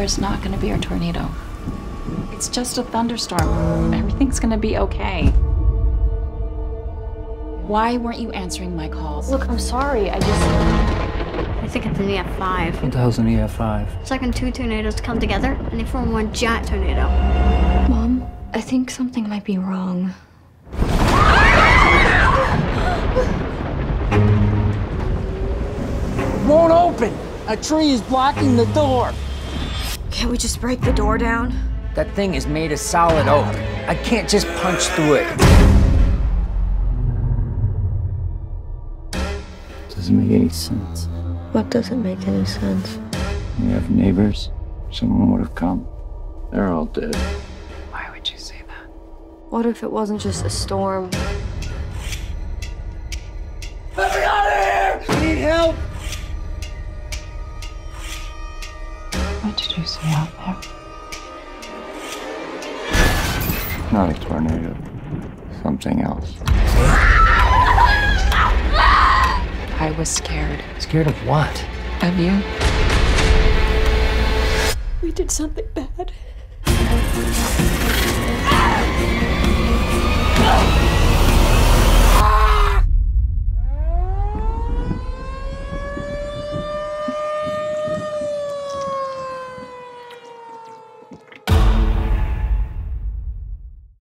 there's not going to be a tornado. It's just a thunderstorm. Everything's going to be okay. Why weren't you answering my calls? Look, I'm sorry. I think it's an EF5. What the hell's an EF5? It's like when two tornadoes come together and they form one giant tornado. Mom, I think something might be wrong. It won't open. A tree is blocking the door. Can't we just break the door down? That thing is made of solid oak. I can't just punch through it. Doesn't make any sense. What doesn't make any sense? We have neighbors. Someone would have come. They're all dead. Why would you say that? What if it wasn't just a storm? Let me out of here! I need help! What did you see out there? Not a tornado. Something else. I was scared. Scared of what? Of you. We did something bad.